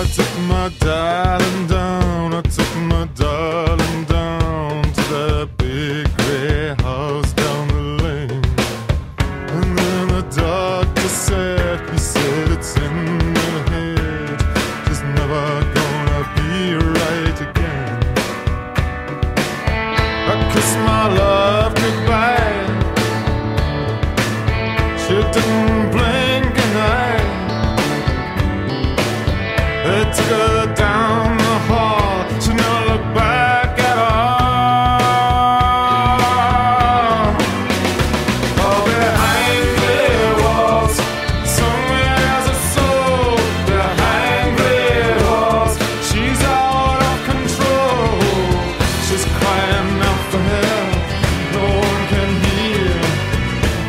I took my darling down, I took my darling down to that big grey house down the lane. And then the doctor said, he said it's in your head, she's never gonna be right again. I kissed my love goodbye, she didn't blink an eye. It took her down the hall, she never looked back at all. Oh, behind the walls, somewhere has a soul. Behind the walls, she's out of control. She's crying out for help, no one can hear.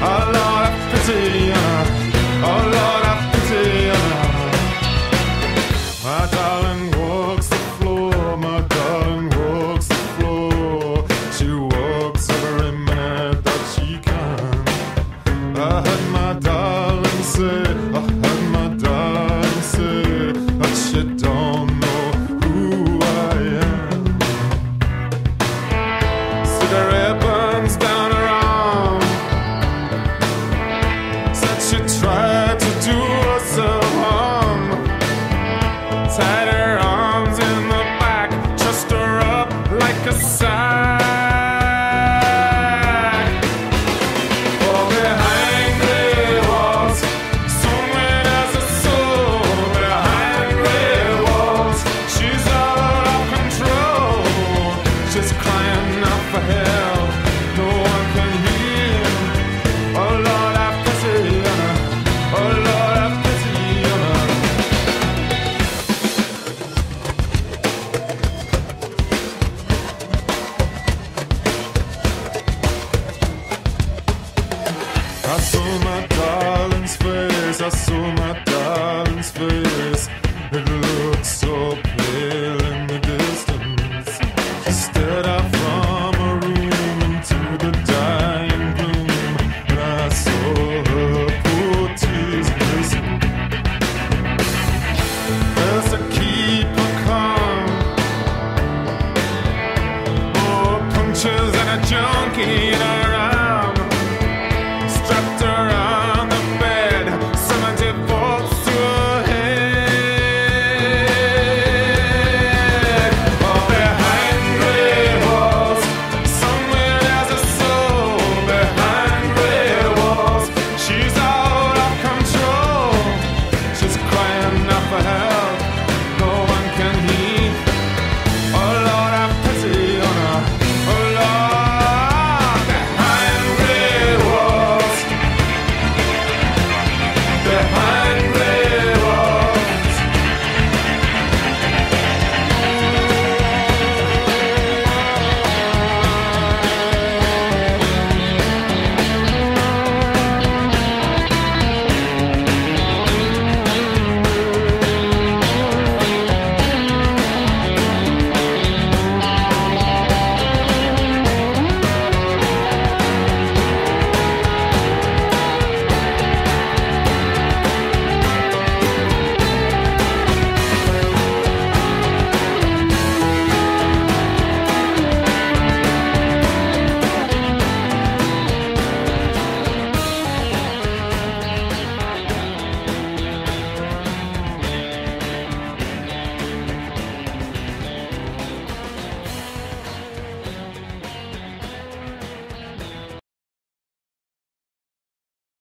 Oh Lord, I pity her, oh Lord, I pity her. My darling walks the floor, my darling walks the floor. She walks every minute that she can. I heard my darling say, I heard my darling say that she don't know who I am. Cigarette burns down her arm, said she tried to do herself harm. Tied her arms in the back, trussed her up like a sack. Oh, behind the walls, somewhere there's a soul. Behind the walls, she's out of control. She's crying out for help, no one can hear. Oh Lord, I pity her, oh Lord, I pity her. I saw my darling's face, I saw my darling's face. It looked so pale in the distance. She stared out from her room into the dying gloom, and I saw her poor tears glisten. First I keep her calm, more punches and a junkie.